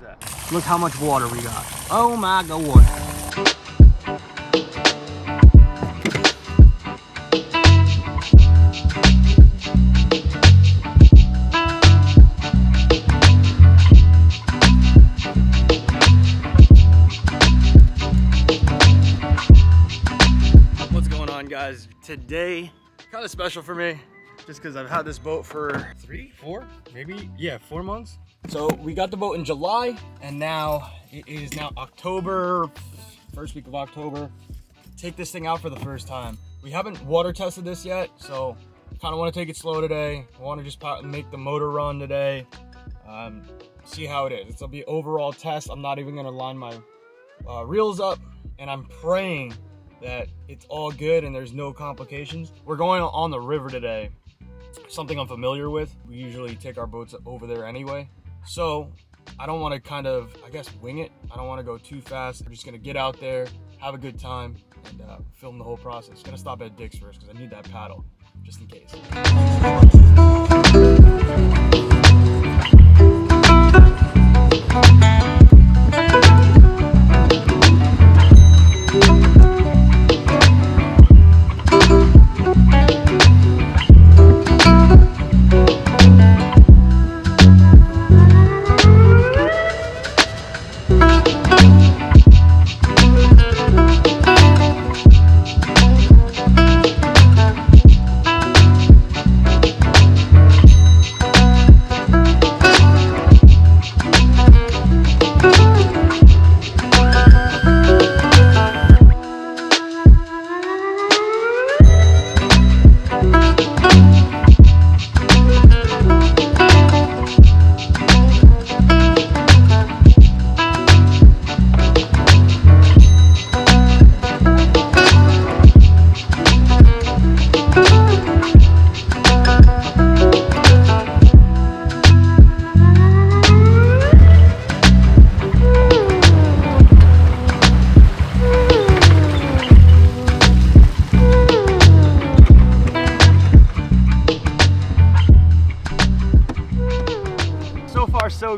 was that? Look how much water we got. Oh my God. Guys, today kind of special for me just because I've had this boat for 4 months. So we got the boat in July and now it is now October, first week of October. Take this thing out for the first time. We haven't water tested this yet, so kind of want to take it slow today. I want to just make the motor run today, see how it is. It'll be overall test. I'm not even going to line my reels up, and I'm praying that it's all good and there's no complications. We're going on the river today, something I'm familiar with. We usually take our boats over there anyway. So I don't want to kind of, I guess, wing it. I don't want to go too fast. I'm just going to get out there, have a good time, and film the whole process. I'm going to stop at Dick's first because I need that paddle just in case.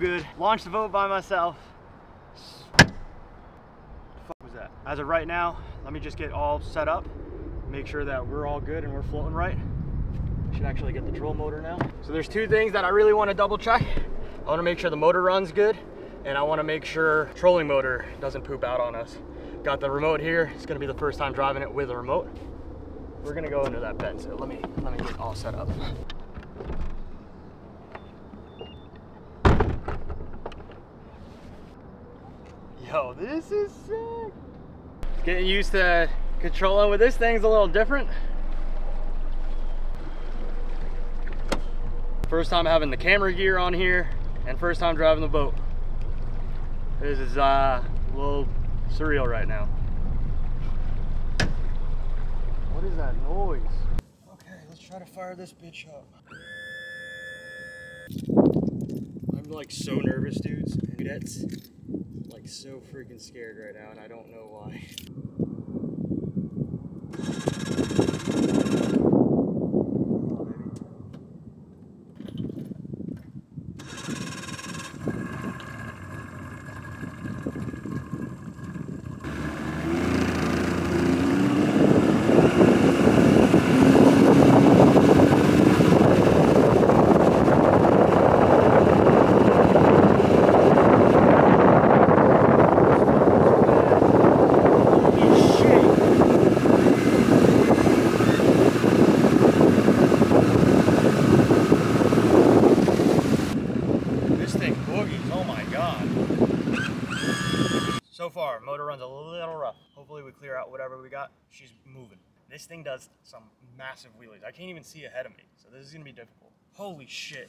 Good. Launched the boat by myself. The fuck was that? As of right now, let me just get all set up, make sure that we're all good and we're floating right. I should actually get the trolling motor now. So there's two things that I really want to double check. I want to make sure the motor runs good, and I want to make sure trolling motor doesn't poop out on us. Got the remote here. It's going to be the first time driving it with a remote. We're going to go into that bend, so let me get all set up. Yo, this is sick. Getting used to controlling with this thing's a little different. First time having the camera gear on here and first time driving the boat. This is a little surreal right now. What is that noise? Okay, let's try to fire this bitch up. I'm like so nervous, dudes. That's like so freaking scared right now, and I don't know why. So far, motor runs a little rough. Hopefully we clear out whatever we got. She's moving. This thing does some massive wheelies. I can't even see ahead of me, so this is gonna be difficult. Holy shit.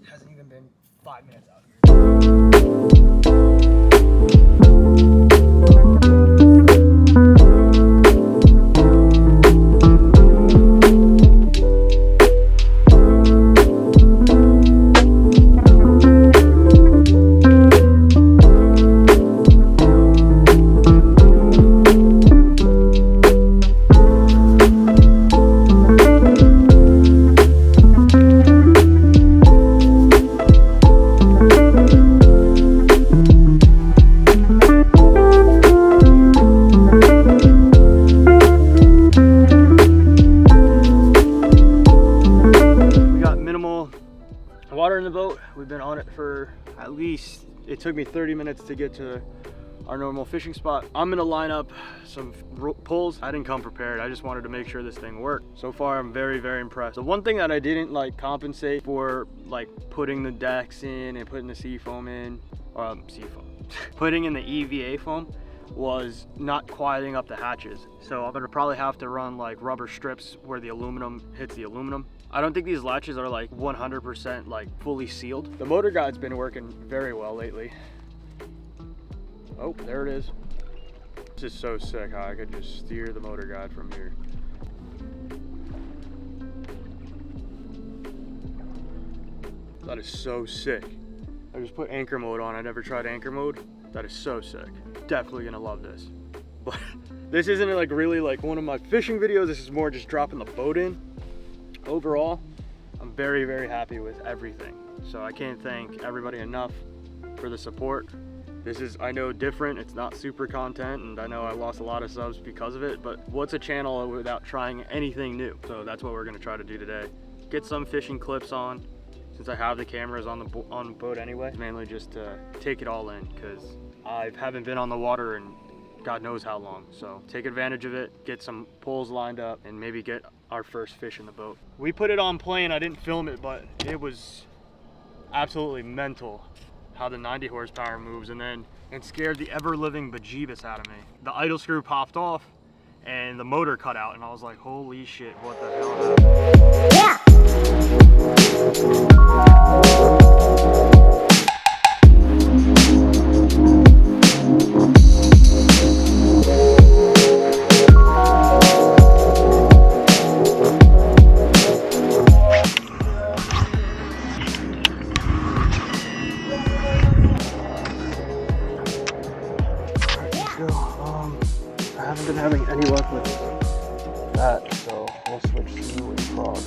It hasn't even been 5 minutes out here. water in the boat. We've been on it for at least, it took me 30 minutes to get to our normal fishing spot. I'm gonna line up some pulls. I didn't come prepared. I just wanted to make sure this thing worked. So far, I'm very, very impressed. The one thing that I didn't like compensate for, like putting the decks in and putting the sea foam in, or sea foam, putting in the EVA foam, was not quieting up the hatches. So I'm gonna probably have to run like rubber strips where the aluminum hits the aluminum. I don't think these latches are like 100% like fully sealed. The Motorguide's been working very well lately. Oh, there it is. This is so sick how I could just steer the Motorguide from here. That is so sick. I just put anchor mode on. I never tried anchor mode. That is so sick. Definitely gonna love this. But this isn't like really like one of my fishing videos. This is more just dropping the boat in. Overall, I'm very, very happy with everything. So I can't thank everybody enough for the support. This is, I know, different. It's not super content, and I know I lost a lot of subs because of it, but what's a channel without trying anything new? So that's what we're gonna try to do today. Get some fishing clips on, since I have the cameras on the boat anyway. Mainly just to take it all in, because I haven't been on the water in God knows how long. So take advantage of it, get some poles lined up, and maybe get our first fish in the boat. We put it on plane, I didn't film it, but it was absolutely mental how the 90 horsepower moves, and then it scared the ever-living bejeebus out of me. The idle screw popped off, and the motor cut out, and I was like, holy shit, what the hell happened? Yeah. I haven't been having any luck with that, so we'll switch to the wood frog.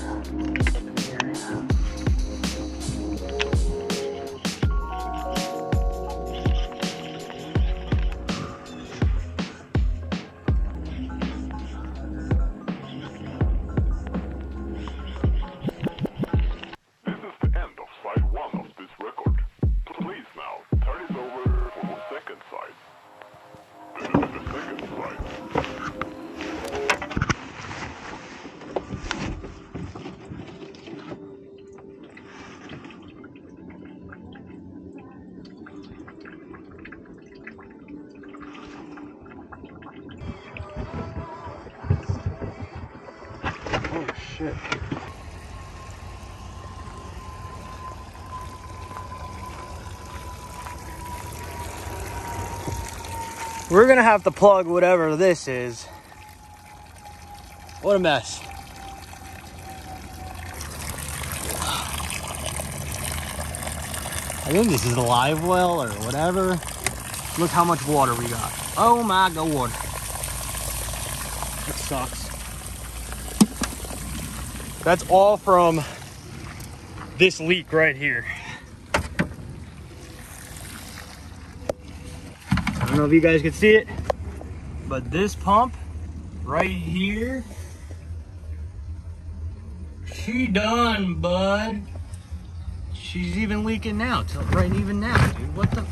Shit. We're gonna have to plug whatever this is. What a mess. I think this is a live well or whatever. Look how much water we got. Oh my God. That sucks. That's all from this leak right here. I don't know if you guys can see it, but this pump right here, she done, bud. She's even leaking now, even now, dude. What the?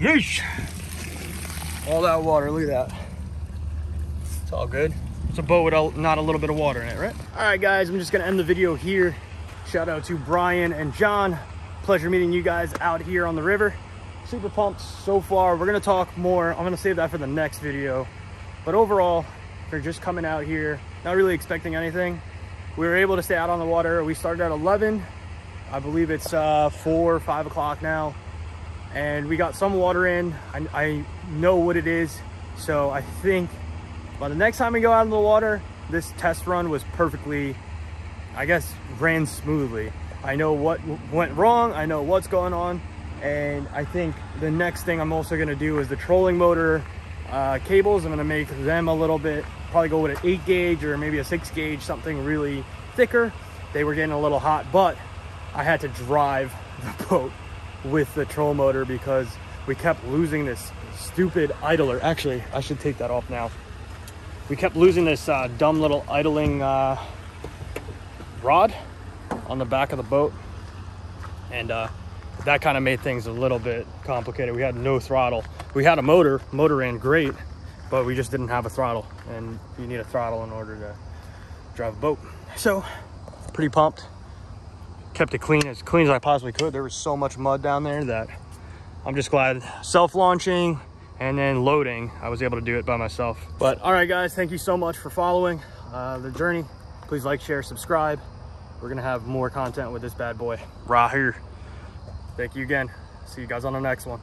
Yeesh. All that water, look at that. It's all good. It's a boat with not a little bit of water in it, right? All right, guys, I'm just gonna end the video here. Shout out to Brian and John. Pleasure meeting you guys out here on the river. Super pumped so far. We're gonna talk more. I'm gonna save that for the next video. But overall, they're just coming out here, not really expecting anything. We were able to stay out on the water. We started at 11. I believe it's 4 or 5 o'clock now. And we got some water in. I know what it is. So I think by the next time we go out in the water, this test run was perfectly, I guess, ran smoothly. I know what went wrong, I know what's going on, and I think the next thing I'm also gonna do is the trolling motor cables. I'm gonna make them a little bit, probably go with an 8 gauge or maybe a 6 gauge, something really thicker. They were getting a little hot, but I had to drive the boat with the troll motor because we kept losing this stupid idler. Actually, I should take that off now. We kept losing this dumb little idling rod on the back of the boat. and that kind of made things a little bit complicated. We had no throttle. We had a motor ran great, but we just didn't have a throttle, and you need a throttle in order to drive a boat. So pretty pumped, kept it clean as I possibly could. There was so much mud down there that I'm just glad self-launching and then loading, I was able to do it by myself. But all right guys, thank you so much for following the journey. Please like, share, subscribe. We're gonna have more content with this bad boy right here. Thank you again. See you guys on the next one.